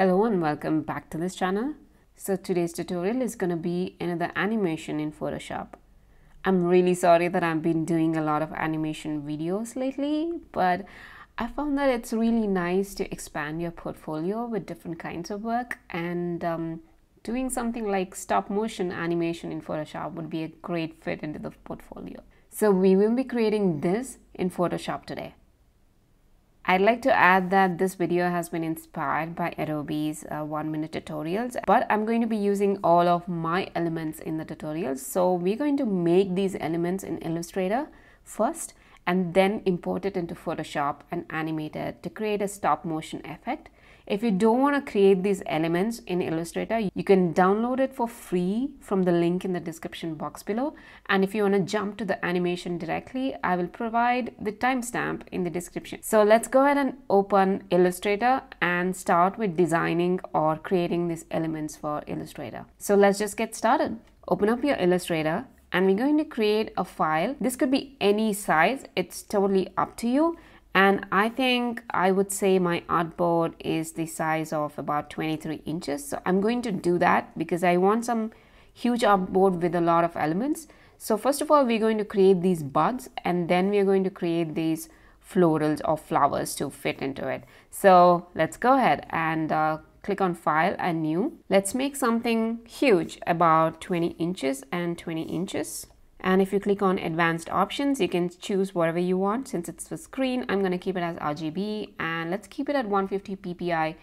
Hello and welcome back to this channel. So today's tutorial is going to be another animation in Photoshop. I'm really sorry that I've been doing a lot of animation videos lately, but I found that it's really nice to expand your portfolio with different kinds of work, and doing something like stop motion animation in Photoshop would be a great fit into the portfolio. So we will be creating this in Photoshop today. I'd like to add that this video has been inspired by Adobe's 1-minute tutorials, but I'm going to be using all of my elements in the tutorial. So we're going to make these elements in Illustrator first and then import it into Photoshop and animate it to create a stop motion effect. If you don't want to create these elements in Illustrator, you can download it for free from the link in the description box below. And if you want to jump to the animation directly, I will provide the timestamp in the description. So let's go ahead and open Illustrator and start with designing or creating these elements for Illustrator. So let's just get started. Open up your Illustrator and we're going to create a file. This could be any size. It's totally up to you. And I think I would say my artboard is the size of about 23 inches. So I'm going to do that because I want some huge artboard with a lot of elements. So first of all, we're going to create these buds and then we're going to create these florals or flowers to fit into it. So let's go ahead and click on File and New. Let's make something huge, about 20 inches and 20 inches. And if you click on advanced options, you can choose whatever you want. Since it's for screen, I'm going to keep it as RGB, and let's keep it at 150 ppi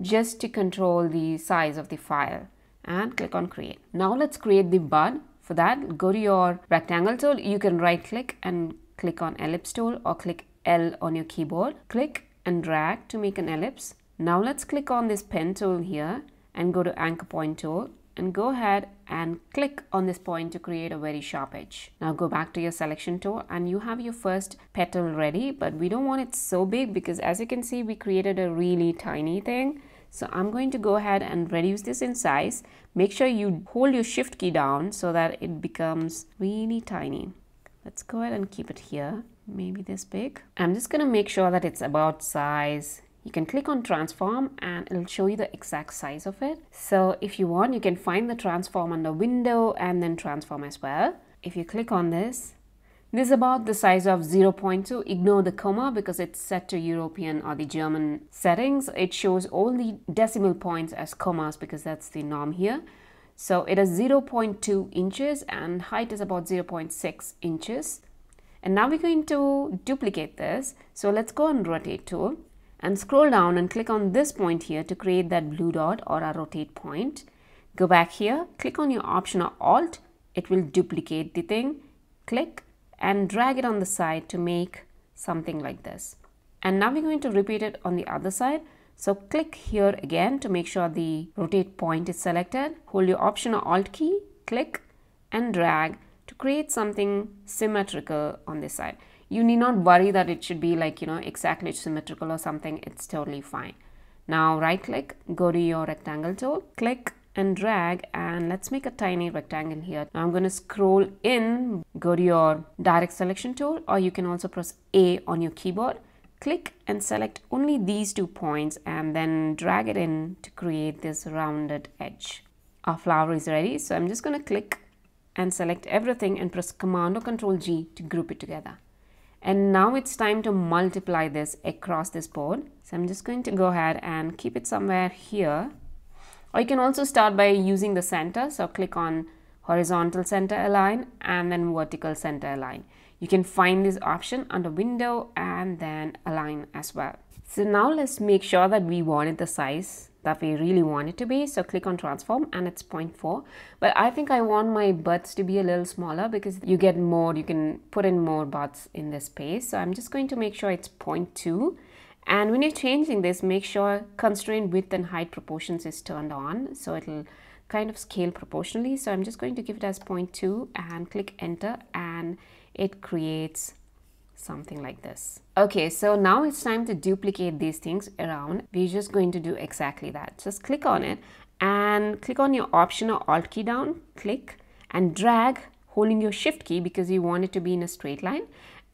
just to control the size of the file, and click on create. Now let's create the bud. For that, go to your rectangle tool. You can right click and click on ellipse tool, or click L on your keyboard. Click and drag to make an ellipse. Now let's click on this pen tool here and go to anchor point tool. And go ahead and click on this point to create a very sharp edge. Now go back to your selection tool and you have your first petal ready, but we don't want it so big because as you can see, we created a really tiny thing. So I'm going to go ahead and reduce this in size. Make sure you hold your shift key down so that it becomes really tiny. Let's go ahead and keep it here, maybe this big. I'm just gonna make sure that it's about size. You can click on transform and it'll show you the exact size of it. So if you want, you can find the transform under window and then transform as well. If you click on this, this is about the size of 0.2. Ignore the comma because it's set to European or the German settings. It shows all the decimal points as commas because that's the norm here. So it is 0.2 inches and height is about 0.6 inches. And now we're going to duplicate this. So let's go on rotate tool. And scroll down and click on this point here to create that blue dot or a rotate point. Go back here, click on your option or alt, it will duplicate the thing. Click and drag it on the side to make something like this. And now we're going to repeat it on the other side. So click here again to make sure the rotate point is selected. Hold your option or alt key, click and drag to create something symmetrical on this side. You need not worry that it should be like, you know, exactly symmetrical or something. It's totally fine. Now right click, go to your rectangle tool, click and drag, and let's make a tiny rectangle here. Now I'm going to scroll in, go to your direct selection tool, or you can also press A on your keyboard, click and select only these two points and then drag it in to create this rounded edge. Our flower is ready. So I'm just going to click and select everything and press Command or Control G to group it together. And now it's time to multiply this across this board. So I'm just going to go ahead and keep it somewhere here. Or you can also start by using the center. So click on horizontal center align and then vertical center align. You can find this option under window and then align as well. So now let's make sure that we wanted the size that we really want it to be. So click on transform and it's 0.4. But I think I want my buds to be a little smaller because you get more, you can put in more buds in this space. So I'm just going to make sure it's 0.2. And when you're changing this, make sure constraint width and height proportions is turned on. So it'll kind of scale proportionally. So I'm just going to give it as 0.2 and click enter and it creates something like this. Okay, so now it's time to duplicate these things around. We're just going to do exactly that. Just click on it and click on your option or alt key down, click and drag, holding your shift key because you want it to be in a straight line.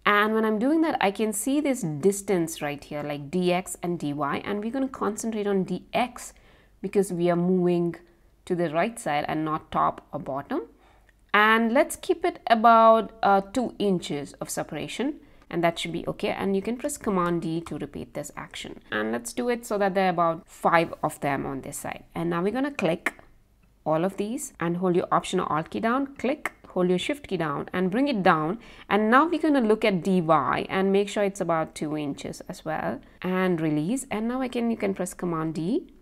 And when I'm doing that, I can see this distance right here, like dx and dy, and we're going to concentrate on dx because we are moving to the right side and not top or bottom. And let's keep it about 2 inches of separation, and that should be okay. And you can press Command D to repeat this action. And let's do it so that there are about 5 of them on this side. And now we're gonna click all of these and hold your Option or Alt key down, click, hold your Shift key down and bring it down. And now we're gonna look at DY and make sure it's about 2 inches as well, and release. And now you can press Command D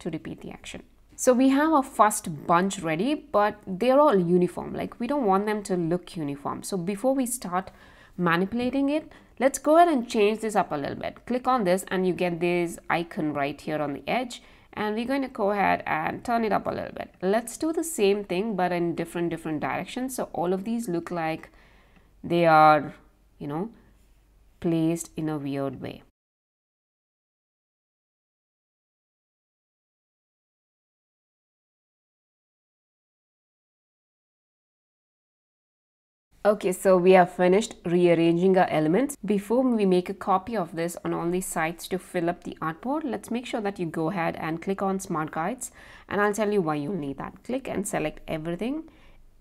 to repeat the action. So we have our first bunch ready, but they're all uniform. Like, we don't want them to look uniform. So before we start manipulating it, let's go ahead and change this up a little bit. Click on this and you get this icon right here on the edge, and we're going to go ahead and turn it up a little bit. Let's do the same thing but in different directions, so all of these look like they are, you know, placed in a weird way. Okay, so we have finished rearranging our elements. Before we make a copy of this on all these sides to fill up the artboard, let's make sure that you go ahead and click on Smart Guides, and I'll tell you why you'll need that. Click and select everything,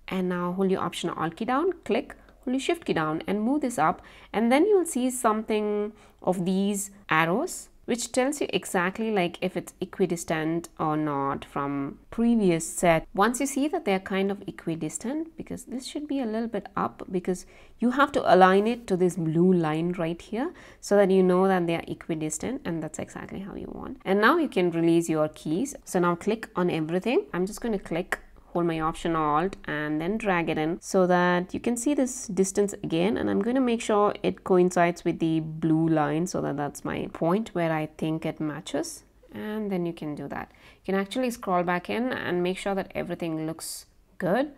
and now hold your Option or Alt key down, click, hold your Shift key down and move this up, and then you'll see something of these arrows which tells you exactly like if it's equidistant or not from previous set. Once you see that they're kind of equidistant, because this should be a little bit up, because you have to align it to this blue line right here so that you know that they are equidistant, and that's exactly how you want. And now you can release your keys. So now click on everything. I'm just going to click, hold my Option or Alt and then drag it in so that you can see this distance again, and I'm going to make sure it coincides with the blue line so that that's my point where I think it matches. And then you can do that. You can actually scroll back in and make sure that everything looks good,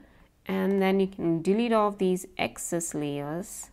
and then you can delete all of these excess layers,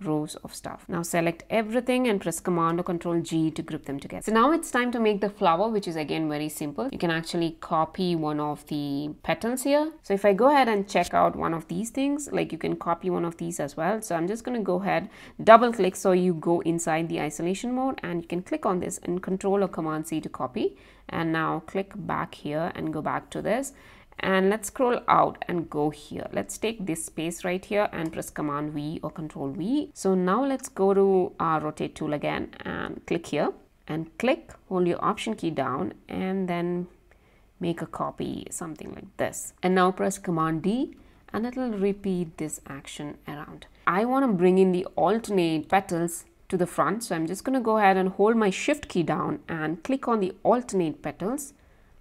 rows of stuff. Now select everything and press Command or Control G to group them together. So now it's time to make the flower, which is again very simple. You can actually copy one of the petals here. So if I go ahead and check out one of these things, like you can copy one of these as well. So I'm just going to go ahead, double click so you go inside the isolation mode, and you can click on this and Control or Command C to copy. And now click back here and go back to this, and let's scroll out and go here. Let's take this space right here and press Command V or Control V. So now let's go to our rotate tool again and click here and click, hold your Option key down and then make a copy, something like this. And now press Command D and it'll repeat this action around. I want to bring in the alternate petals to the front, so I'm just going to go ahead and hold my Shift key down and click on the alternate petals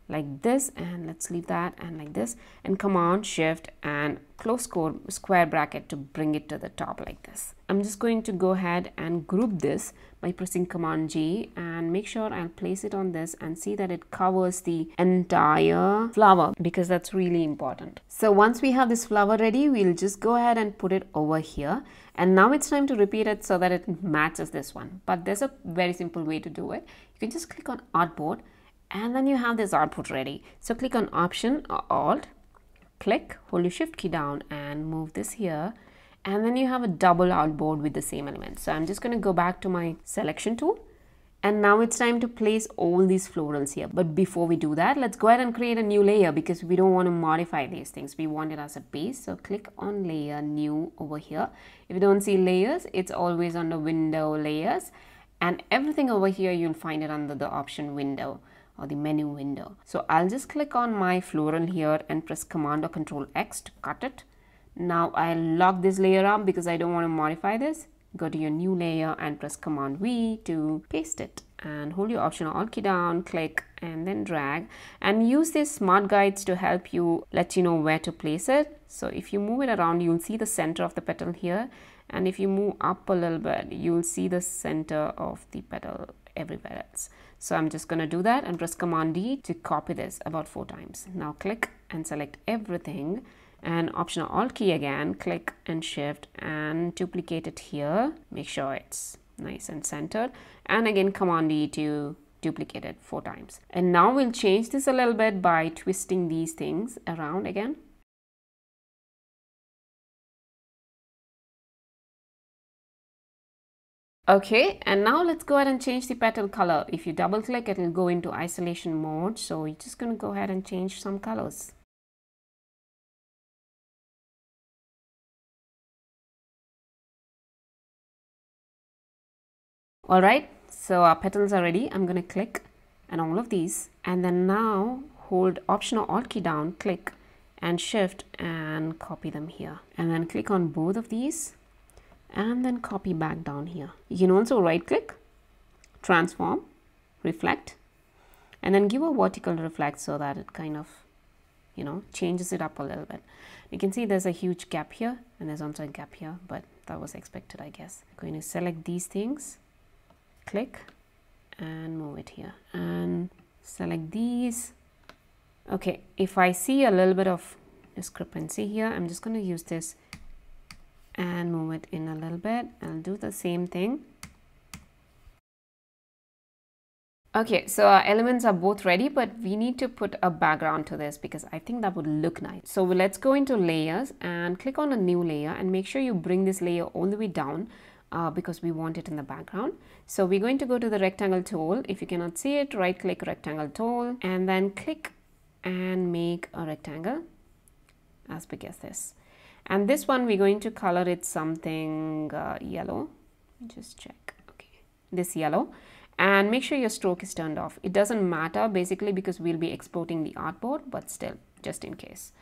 like this, and let's leave that and like this, and Command Shift and close square bracket to bring it to the top like this. I'm just going to go ahead and group this by pressing Command G and make sure I'll place it on this and see that it covers the entire flower, because that's really important. So once we have this flower ready, we'll just go ahead and put it over here, and now it's time to repeat it so that it matches this one. But there's a very simple way to do it. You can just click on Artboard, and then you have this output ready. So click on Option or Alt, click, hold your Shift key down and move this here, and then you have a double outboard with the same element. So I'm just going to go back to my selection tool, and now it's time to place all these florals here. But before we do that, let's go ahead and create a new layer, because we don't want to modify these things. We want it as a base. So click on Layer, New over here. If you don't see layers, it's always under Window, Layers, and everything over here you'll find it under the option window or the menu window. So I'll just click on my floral here and press Command or Control X to cut it. Now I'll lock this layer up because I don't want to modify this. Go to your new layer and press Command V to paste it, and hold your Option or Alt key down, click and then drag, and use these smart guides to help you, let you know where to place it. So if you move it around, you'll see the center of the petal here, and if you move up a little bit, you'll see the center of the petal everywhere else. So I'm just going to do that and press Command D to copy this about 4 times. Now click and select everything and Option or Alt key again, click and Shift and duplicate it here. Make sure it's nice and centered, and again Command D to duplicate it 4 times. And now we'll change this a little bit by twisting these things around again. Okay, and now let's go ahead and change the petal color. If you double click, it will go into isolation mode. So you're just going to go ahead and change some colors. All right, so our petals are ready. I'm going to click on all of these and then now hold Option or Alt key down, click and Shift and copy them here. And then click on both of these. And then copy back down here. You can also right click, transform, reflect, and then give a vertical reflect so that it kind of, you know, changes it up a little bit. You can see there's a huge gap here and there's also a gap here, but that was expected, I guess. I'm going to select these things, click and move it here and select these. Okay, if I see a little bit of discrepancy here, I'm just going to use this and move it in a little bit and do the same thing. Okay, so our elements are both ready, but we need to put a background to this because I think that would look nice. So let's go into layers and click on a new layer and make sure you bring this layer all the way down because we want it in the background. So we're going to go to the rectangle tool. If you cannot see it, right click rectangle tool and then click and make a rectangle as big as this. And this one, we're going to color it something yellow. Just check. Okay, this yellow. And make sure your stroke is turned off. It doesn't matter basically because we'll be exporting the artboard, but still, just in case.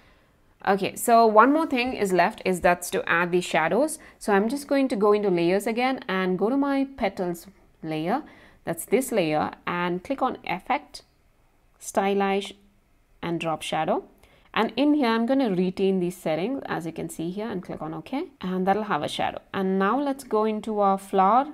Okay, so one more thing is left is that's to add the shadows. So I'm just going to go into layers again and go to my petals layer. That's this layer and click on Effect, Stylize and drop shadow. And in here, I'm going to retain these settings as you can see here and click on OK. And that'll have a shadow. And now let's go into our flower.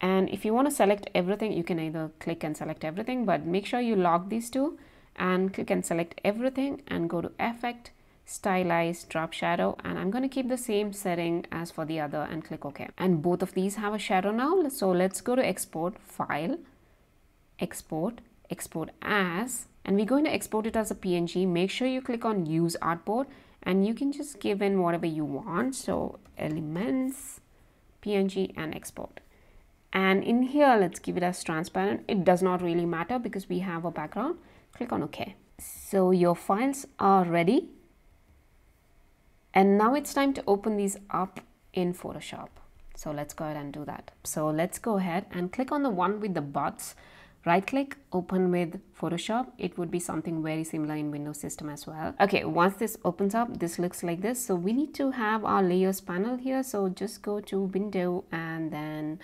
And if you want to select everything, you can either click and select everything, but make sure you lock these two and click and select everything and go to Effect, Stylize, drop shadow. And I'm going to keep the same setting as for the other and click OK. And both of these have a shadow now. So let's go to Export, File, Export, Export As. And we're going to export it as a PNG. Make sure you click on Use Artboard and you can just give in whatever you want. So Elements, PNG and Export. And in here, let's give it as transparent. It does not really matter because we have a background. Click on OK. So your files are ready. And now it's time to open these up in Photoshop. So let's go ahead and do that. So let's go ahead and click on the one with the buds. Right click, open with Photoshop. It would be something very similar in Windows system as well. Okay, once this opens up, this looks like this. So we need to have our layers panel here. So just go to Window and then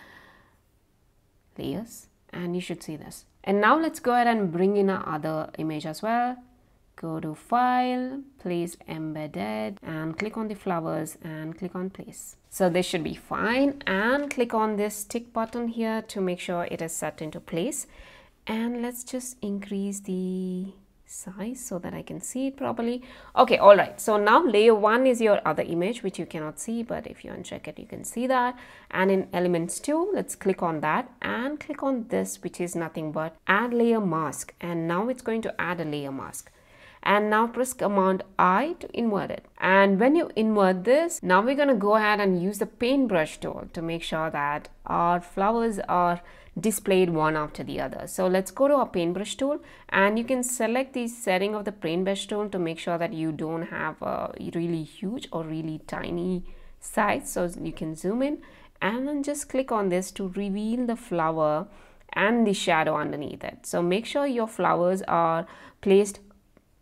Layers and you should see this. And now let's go ahead and bring in our other image as well. Go to File, Place Embedded and click on the flowers and click on Place. So this should be fine and click on this tick button here to make sure it is set into place. And let's just increase the size so that I can see it properly. Okay, all right. So now layer one is your other image, which you cannot see, but if you uncheck it, you can see that. And in elements two, let's click on that and click on this, which is nothing but add layer mask. And now it's going to add a layer mask. And now press Command I to invert it. And when you invert this, now we're going to go ahead and use the paintbrush tool to make sure that our flowers are displayed one after the other. So let's go to our paintbrush tool and you can select the setting of the paintbrush tool to make sure that you don't have a really huge or really tiny size. So you can zoom in and then just click on this to reveal the flower and the shadow underneath it. So make sure your flowers are placed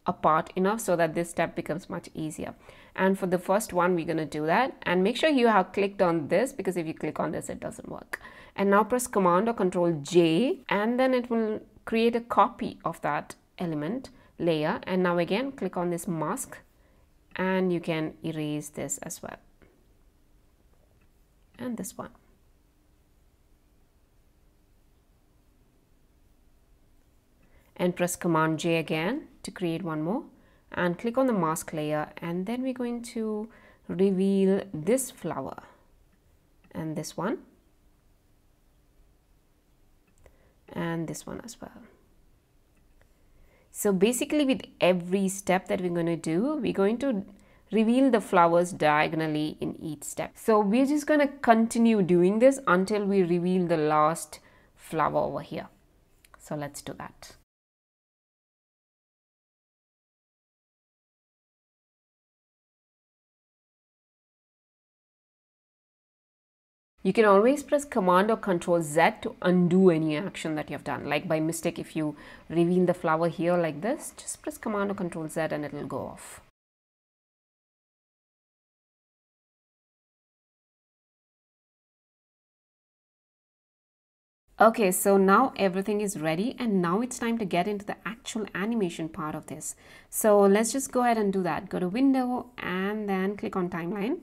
apart enough so that this step becomes much easier. And for the first one, we're going to do that. And make sure you have clicked on this because if you click on this, it doesn't work. And now press Command or Control J and then it will create a copy of that element layer. And now again, click on this mask and you can erase this as well. And this one. And press Command J again to create one more and click on the mask layer and then we're going to reveal this flower and this one and this one as well. So basically with every step that we're going to do, we're going to reveal the flowers diagonally in each step. So we're just going to continue doing this until we reveal the last flower over here. So let's do that. You can always press Command or Control Z to undo any action that you have done. Like by mistake, if you reveal the flower here like this, just press Command or Control Z and it will go off. Okay, so now everything is ready and now it's time to get into the actual animation part of this. So let's just go ahead and do that. Go to Window and then click on Timeline.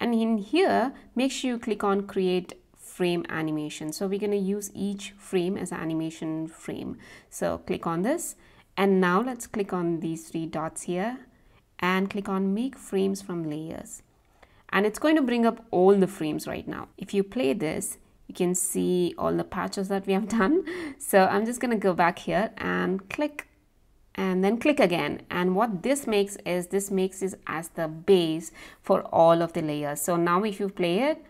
And in here, make sure you click on Create Frame Animation. So we're going to use each frame as an animation frame. So click on this. And now let's click on these three dots here and click on Make Frames from Layers. And it's going to bring up all the frames right now. If you play this, you can see all the patches that we have done. So I'm just going to go back here and click and then click again, and what this makes it as the base for all of the layers. So now if you play it,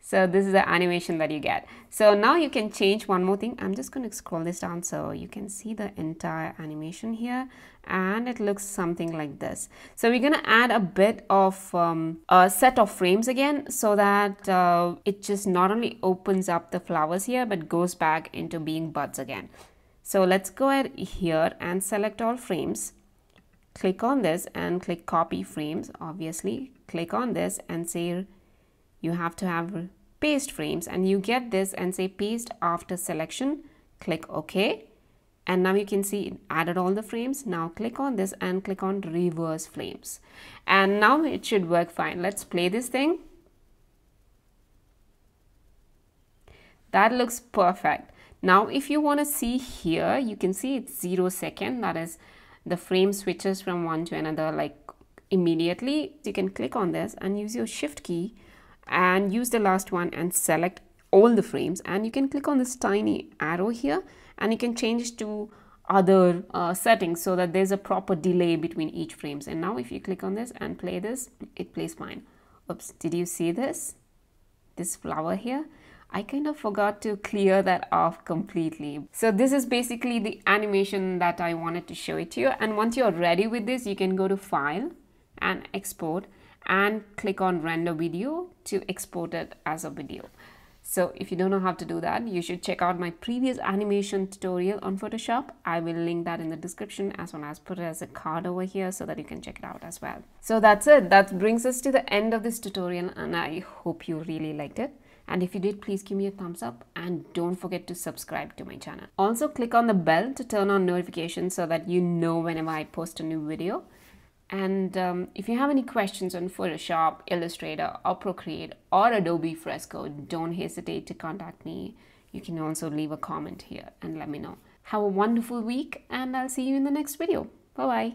so this is the animation that you get. So now you can change one more thing. I'm just going to scroll this down so you can see the entire animation here, and it looks something like this. So we're going to add a bit of a set of frames again so that it just not only opens up the flowers here but goes back into being buds again. So let's go ahead here and select all frames, click on this and click copy frames, obviously, click on this and say you have to have paste frames, and you get this and say paste after selection, click OK. And now you can see it added all the frames. Now click on this and click on reverse frames. And now it should work fine. Let's play this thing. That looks perfect. Now if you want to see here, you can see it's 0 second, that is the frame switches from one to another like immediately. You can click on this and use your shift key and use the last one and select all the frames, and you can click on this tiny arrow here and you can change to other settings so that there's a proper delay between each frames. And now if you click on this and play this, it plays fine. Oops, did you see this flower here? I kind of forgot to clear that off completely. So this is basically the animation that I wanted to show it to you. And once you're ready with this, you can go to File and Export and click on Render Video to export it as a video. So if you don't know how to do that, you should check out my previous animation tutorial on Photoshop. I will link that in the description as well as put it as a card over here so that you can check it out as well. So that's it. That brings us to the end of this tutorial and I hope you really liked it. And if you did, please give me a thumbs up and don't forget to subscribe to my channel. Also click on the bell to turn on notifications so that you know whenever I post a new video. And if you have any questions on Photoshop, Illustrator or Procreate or Adobe Fresco, don't hesitate to contact me. You can also leave a comment here and let me know. Have a wonderful week and I'll see you in the next video. Bye-bye.